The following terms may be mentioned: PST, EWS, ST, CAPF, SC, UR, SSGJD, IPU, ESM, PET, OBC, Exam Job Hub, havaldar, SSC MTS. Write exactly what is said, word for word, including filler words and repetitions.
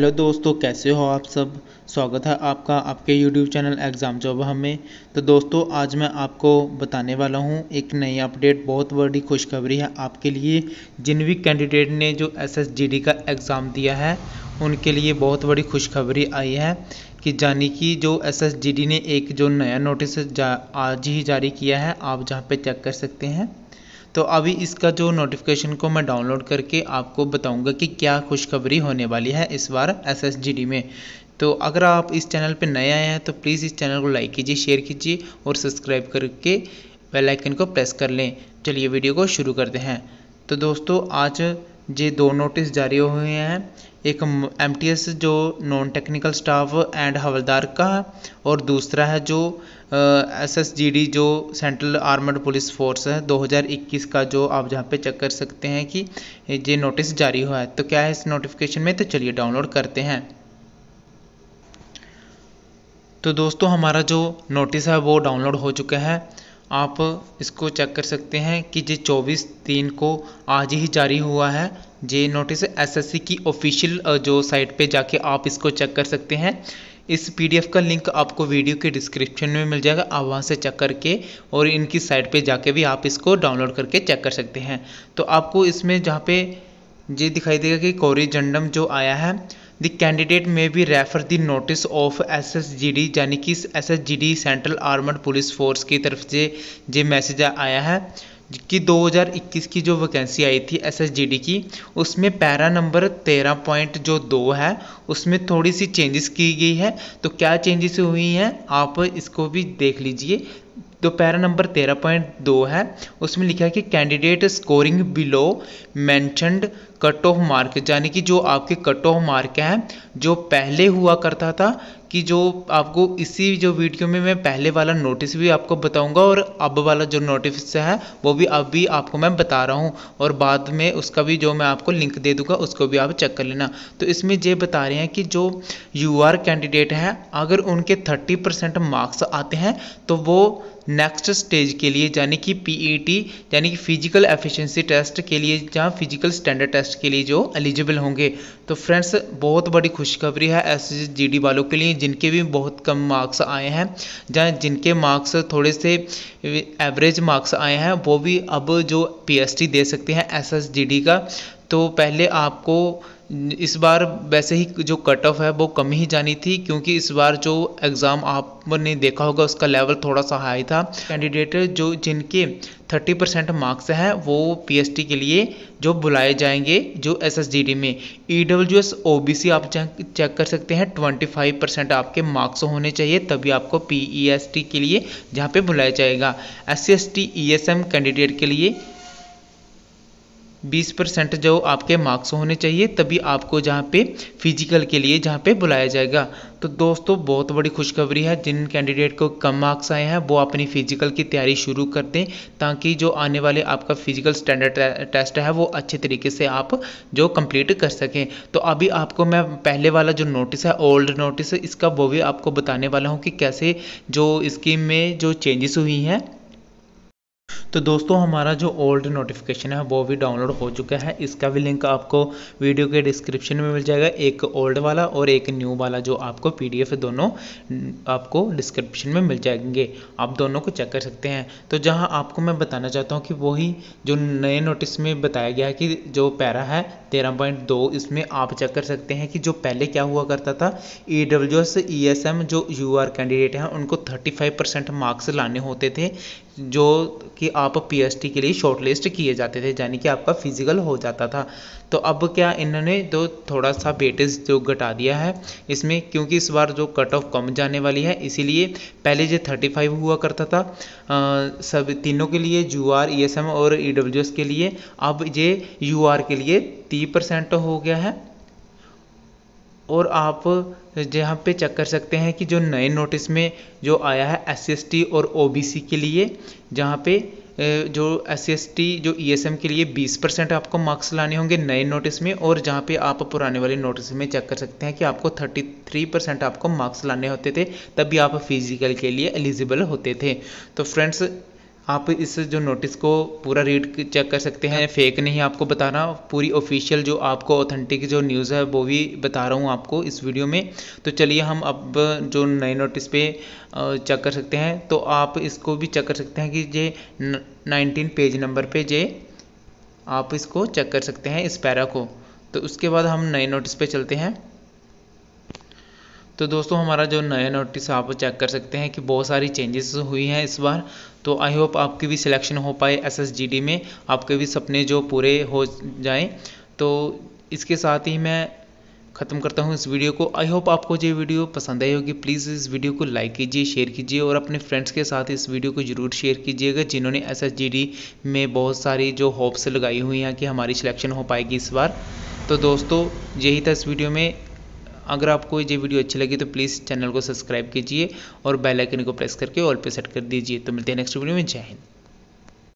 Hello दोस्तों, कैसे हो आप सब। स्वागत है आपका आपके YouTube channel exam job hub में। तो दोस्तों, आज मैं आपको बताने वाला हूं एक नई अपडेट। बहुत बड़ी खुशखबरी है आपके लिए। जिन भी कैंडिडेट ने जो एस एस जी डी का एग्ज़ाम दिया है उनके लिए बहुत बड़ी खुशखबरी आई है कि यानी कि जो एस एस जी डी ने एक जो नया नोटिस आज ही जारी किया है, आप जहाँ पर चेक कर सकते हैं। तो अभी इसका जो नोटिफिकेशन को मैं डाउनलोड करके आपको बताऊंगा कि क्या खुशखबरी होने वाली है इस बार एस एस जी डी में। तो अगर आप इस चैनल पर नए आए हैं तो प्लीज़ इस चैनल को लाइक कीजिए, शेयर कीजिए और सब्सक्राइब करके बेल आइकन को प्रेस कर लें। चलिए वीडियो को शुरू करते हैं। तो दोस्तों, आज ये दो नोटिस जारी हुए हैं। एक एम टी एस जो नॉन टेक्निकल स्टाफ एंड हवलदार का और दूसरा है जो एस एस जी डी जो सेंट्रल आर्मड पुलिस फोर्स है दो हज़ार इक्कीस का, जो आप जहां पे चेक कर सकते हैं कि ये नोटिस जारी हुआ है। तो क्या है इस नोटिफिकेशन में, तो चलिए डाउनलोड करते हैं। तो दोस्तों, हमारा जो नोटिस है वो डाउनलोड हो चुका है। आप इसको चेक कर सकते हैं कि ये चौबीस तीन को आज ही जारी हुआ है। ये नोटिस एस एस सी की ऑफिशियल जो साइट पे जाके आप इसको चेक कर सकते हैं। इस पी डी एफ का लिंक आपको वीडियो के डिस्क्रिप्शन में मिल जाएगा। आप वहाँ से चेक करके और इनकी साइट पे जाके भी आप इसको डाउनलोड करके चेक कर सकते हैं। तो आपको इसमें जहाँ पे ये दिखाई देगा कि कोरिजेंडम जो आया है, द कैंडिडेट में भी refer the notice of S S G D यानी कि S S G D central armed police force की तरफ से ये मैसेज आया है कि दो हज़ार इक्कीस की जो वैकेंसी आई थी एस एस जी डी की, उसमें पैरा नंबर तेरह पॉइंट जो दो है उसमें थोड़ी सी चेंजेस की गई है। तो क्या चेंजेस हुई हैं आप इसको भी देख लीजिए। तो पैरा नंबर तेरह पॉइंट दो है उसमें लिखा है कि candidate scoring below mentioned cut off mark, यानी कि जो आपके कट ऑफ मार्क हैं जो पहले हुआ करता था, कि जो आपको इसी जो वीडियो में मैं पहले वाला नोटिस भी आपको बताऊंगा और अब वाला जो नोटिस है वो भी अभी आपको मैं बता रहा हूं, और बाद में उसका भी जो मैं आपको लिंक दे दूंगा उसको भी आप चेक कर लेना। तो इसमें ये बता रहे हैं कि जो यू आर कैंडिडेट हैं अगर उनके थर्टी परसेंट मार्क्स आते हैं तो वो नेक्स्ट स्टेज के लिए यानी कि पी ई टी यानी कि फिजिकल एफिशिएंसी टेस्ट के लिए, जहाँ फिजिकल स्टैंडर्ड टेस्ट के लिए जो एलिजिबल होंगे। तो फ्रेंड्स, बहुत बड़ी खुशखबरी है एस एस जी डी वालों के लिए जिनके भी बहुत कम मार्क्स आए हैं, जहाँ जिनके मार्क्स थोड़े से एवरेज मार्क्स आए हैं वो भी अब जो पी एस टी दे सकते हैं एस एस जी डी का। तो पहले आपको इस बार वैसे ही जो कट ऑफ है वो कम ही जानी थी, क्योंकि इस बार जो एग्ज़ाम आपने देखा होगा उसका लेवल थोड़ा सा हाई था। कैंडिडेट जो जिनके तीस परसेंट मार्क्स हैं वो पी एस टी के लिए जो बुलाए जाएंगे जो एस एस जी डी में। E W S O B C आप चेक कर सकते हैं, पच्चीस परसेंट आपके मार्क्स होने चाहिए तभी आपको पी ई एस टी के लिए जहाँ पे बुलाया जाएगा। S C S T E S M candidate के लिए बीस परसेंट जो आपके मार्क्स होने चाहिए तभी आपको जहाँ पे फिजिकल के लिए जहाँ पे बुलाया जाएगा। तो दोस्तों, बहुत बड़ी खुशखबरी है। जिन कैंडिडेट को कम मार्क्स आए हैं वो अपनी फ़िजिकल की तैयारी शुरू कर दें, ताकि जो आने वाले आपका फिजिकल स्टैंडर्ड टेस्ट है वो अच्छे तरीके से आप जो कंप्लीट कर सकें। तो अभी आपको मैं पहले वाला जो नोटिस है, ओल्ड नोटिस, इसका वो भी आपको बताने वाला हूँ कि कैसे जो स्कीम में जो चेंजेस हुई हैं। तो दोस्तों, हमारा जो ओल्ड नोटिफिकेशन है वो भी डाउनलोड हो चुका है। इसका भी लिंक आपको वीडियो के डिस्क्रिप्शन में मिल जाएगा, एक ओल्ड वाला और एक न्यू वाला, जो आपको पी डी एफ दोनों आपको डिस्क्रिप्शन में मिल जाएंगे। आप दोनों को चेक कर सकते हैं। तो जहां आपको मैं बताना चाहता हूं कि वही जो नए नोटिस में बताया गया है कि जो पैरा है तेरह पॉइंट दो, इसमें आप चेक कर सकते हैं कि जो पहले क्या हुआ करता था, E W S E S M जो यू आर कैंडिडेट हैं उनको थर्टी फाइव परसेंट मार्क्स लाने होते थे, जो कि आप पी एस टी के लिए शॉर्टलिस्ट किए जाते थे, यानी कि आपका फिजिकल हो जाता था। तो अब क्या इन्होंने तो थोड़ा सा वेटेज जो घटा दिया है इसमें, क्योंकि इस बार जो कट ऑफ कम जाने वाली है, इसीलिए पहले जो पैंतीस हुआ करता था आ, सब तीनों के लिए U R E S M और ई डब्ल्यू एस के लिए, अब ये यू आर के लिए तीस परसेंट हो गया है। और आप जहाँ पे चेक कर सकते हैं कि जो नए नोटिस में जो आया है एस सी एस टी और ओ बी सी के लिए, जहाँ पे जो एस सी एस टी जो ई एस एम के लिए बीस परसेंट आपको मार्क्स लाने होंगे नए नोटिस में, और जहाँ पे आप पुराने वाले नोटिस में चेक कर सकते हैं कि आपको तैंतीस परसेंट आपको मार्क्स लाने होते थे तभी आप फिजिकल के लिए एलिजिबल होते थे। तो फ्रेंड्स, आप इस जो नोटिस को पूरा रीड चेक कर सकते हैं। फेक नहीं आपको बता रहा, पूरी ऑफिशियल जो आपको ऑथेंटिक जो न्यूज़ है वो भी बता रहा हूँ आपको इस वीडियो में। तो चलिए हम अब जो नए नोटिस पे चेक कर सकते हैं। तो आप इसको भी चेक कर सकते हैं कि जे नाइनटीन पेज नंबर पे जे आप इसको चेक कर सकते हैं इस पैरा को। तो उसके बाद हम नए नोटिस पे चलते हैं। तो दोस्तों हमारा जो नया नोटिस आप चेक कर सकते हैं कि बहुत सारी चेंजेस हुई हैं इस बार। तो आई होप आपकी भी सिलेक्शन हो पाए एसएसजीडी में, आपके भी सपने जो पूरे हो जाएं। तो इसके साथ ही मैं ख़त्म करता हूं इस वीडियो को। आई होप आपको ये वीडियो पसंद आई होगी। प्लीज़ इस वीडियो को लाइक कीजिए, शेयर कीजिए और अपने फ्रेंड्स के साथ इस वीडियो को जरूर शेयर कीजिएगा जिन्होंने एसएसजीडी में बहुत सारी जो होप्स लगाई हुई हैं कि हमारी सिलेक्शन हो पाएगी इस बार। तो दोस्तों यही था इस वीडियो में। अगर आपको ये वीडियो अच्छी लगी तो प्लीज़ चैनल को सब्सक्राइब कीजिए और बेल आइकन को प्रेस करके ऑल पे सेट कर दीजिए। तो मिलते हैं नेक्स्ट वीडियो में। जय हिंद।